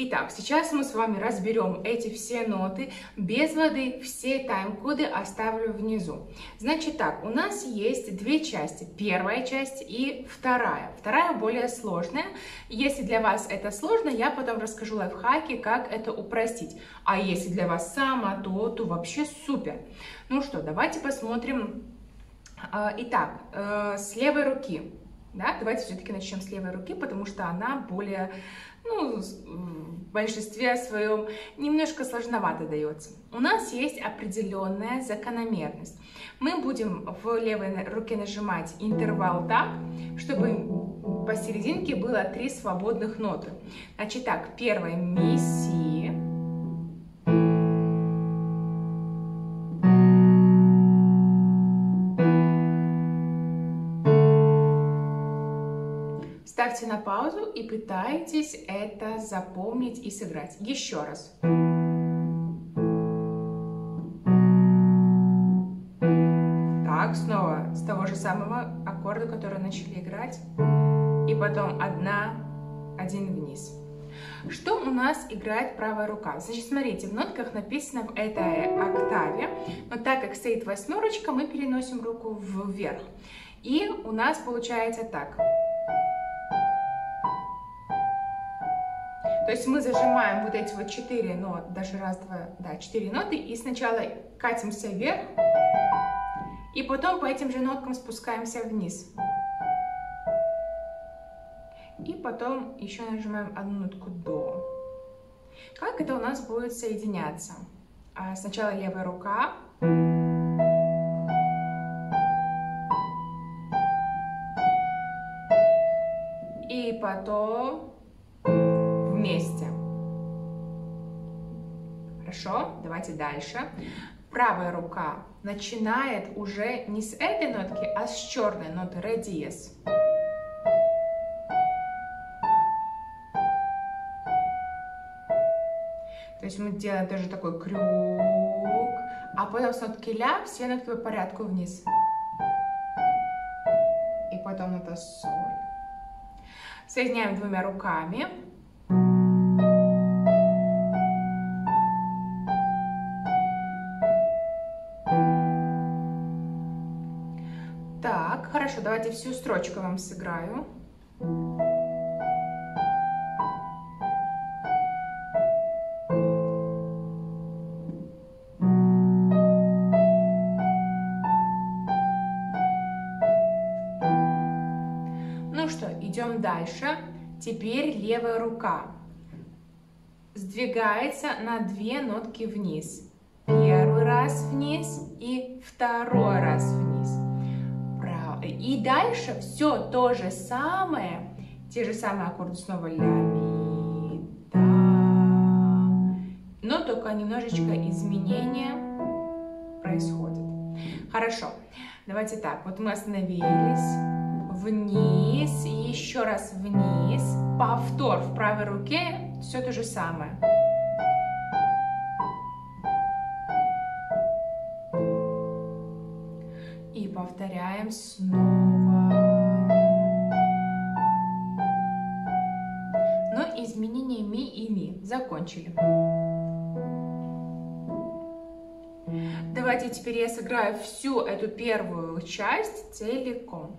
Итак, сейчас мы с вами разберем эти все ноты без воды, все тайм-коды оставлю внизу. Значит так, у нас есть две части, первая часть и вторая. Вторая более сложная. Если для вас это сложно, я потом расскажу лайфхаки, как это упростить. А если для вас сама, то вообще супер. Ну что, давайте посмотрим. Итак, с левой руки. Да, давайте все-таки начнем с левой руки, потому что она более, в большинстве своем немножко сложновато дается. У нас есть определенная закономерность. Мы будем в левой руке нажимать интервал так, чтобы посерединке было 3 свободных ноты. Значит так, первая ми, си. Ставьте на паузу и пытайтесь это запомнить и сыграть. Еще раз. Так, снова с того же самого аккорда, который начали играть. И потом один вниз. Что у нас играет правая рука? Значит, смотрите, в нотках написано в этой октаве, но так как стоит восьмерочка, мы переносим руку вверх. И у нас получается так. То есть мы зажимаем вот эти 4 ноты, даже 4 ноты, и сначала катимся вверх, и потом по этим же ноткам спускаемся вниз. И потом еще нажимаем одну нотку до. Как это у нас будет соединяться? Сначала левая рука. И потом... вместе. Хорошо, давайте дальше. Правая рука начинает уже не с этой нотки, а с черной ноты ре диез. То есть мы делаем тоже такой крюк, а потом с нотки ля все нотки по порядку вниз. И потом нота соль. Соединяем двумя руками. Хорошо, давайте всю строчку вам сыграю. Ну что, идем дальше. Теперь левая рука сдвигается на 2 нотки вниз. Первый раз вниз и второй раз вниз. И дальше все то же самое, те же самые аккорды, снова ля, ми, да, но только немножечко изменения происходит. Хорошо, давайте так, вот мы остановились, вниз, еще раз вниз, повтор в правой руке, все то же самое. Повторяем снова. Но изменение ми и ми. Закончили. Давайте теперь я сыграю всю эту первую часть целиком.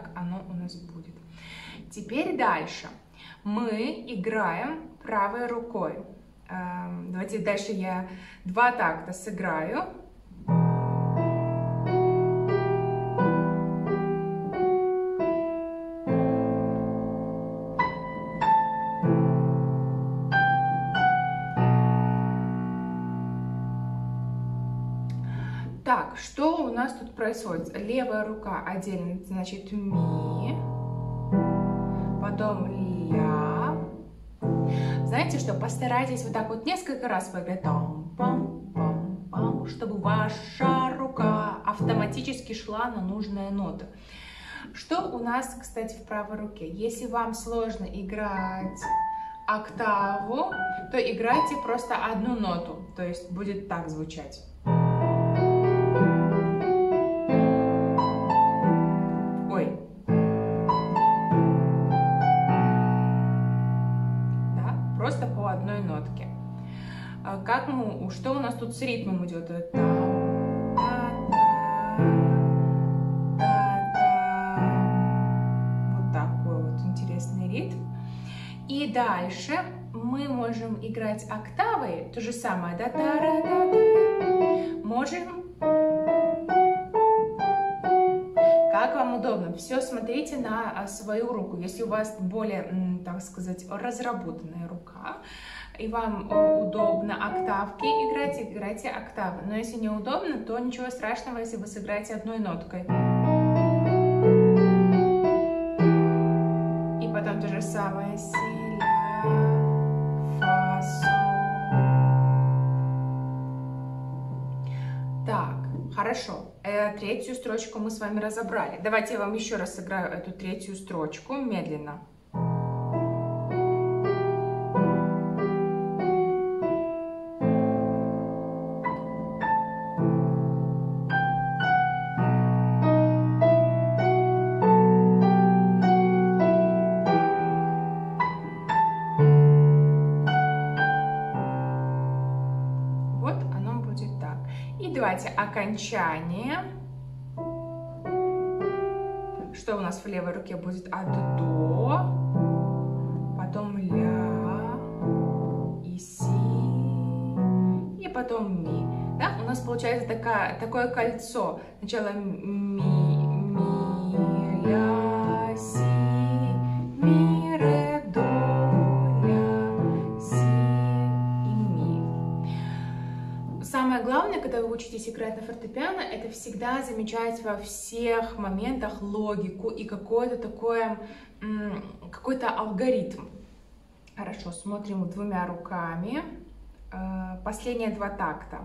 так оно у нас будет. Теперь дальше. Мы играем правой рукой. Давайте дальше я 2 такта сыграю. Так, что у нас тут происходит? Левая рука отдельно, значит, ми, потом ля. Знаете что, постарайтесь вот так вот несколько раз поиграть, чтобы ваша рука автоматически шла на нужную ноту. Что у нас, кстати, в правой руке? Если вам сложно играть октаву, то играйте просто одну ноту, то есть будет так звучать. Как мы, что у нас тут с ритмом идет? Вот такой вот интересный ритм. И дальше мы можем играть октавы, то же самое. Можем. Как вам удобно. Все смотрите на свою руку. Если у вас более, так сказать, разработанная рука, и вам удобно октавки играть, играйте октавы. Но если неудобно, то ничего страшного, если вы сыграете одной ноткой. И потом то же самое. Си, ля, фа, соль. Так, хорошо. Третью строчку мы с вами разобрали. Давайте я вам еще раз сыграю эту третью строчку медленно. Окончание. Что у нас в левой руке будет? От до, потом ля и си, и потом ми. Да? У нас получается такое кольцо. Сначала ми, ми, ля, си, ми, ре, до, ля, си и ми. Самое главное, когда вы учитесь играть на фортепиано, это всегда замечать во всех моментах логику и какой-то алгоритм. Хорошо, смотрим двумя руками. Последние 2 такта.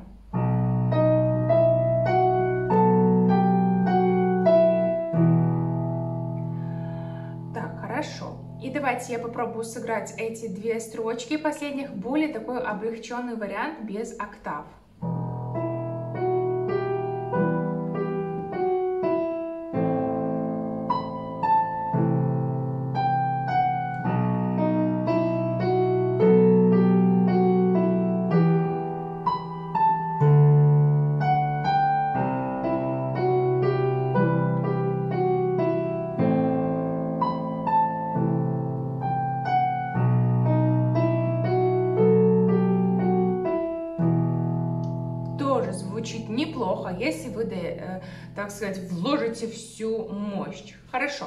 Так, хорошо. И давайте я попробую сыграть эти 2 строчки последних, более такой облегченный вариант без октав. Неплохо, если вы, так сказать, вложите всю мощь. Хорошо.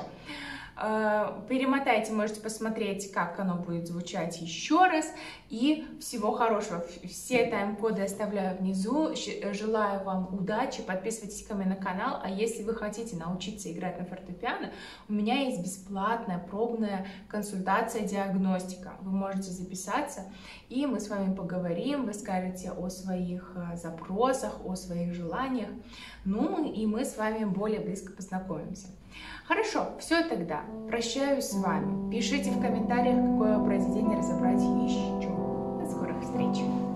Перемотайте, можете посмотреть, как оно будет звучать еще раз. И всего хорошего. Все тайм-коды оставляю внизу. Желаю вам удачи. Подписывайтесь ко мне на канал. А если вы хотите научиться играть на фортепиано, у меня есть бесплатная пробная консультация, диагностика. Вы можете записаться, и мы с вами поговорим. Вы скажете о своих запросах, о своих желаниях. Ну, и мы с вами более близко познакомимся. Хорошо, все тогда. Прощаюсь с вами. Пишите в комментариях, какое произведение разобрать еще. До скорых встреч!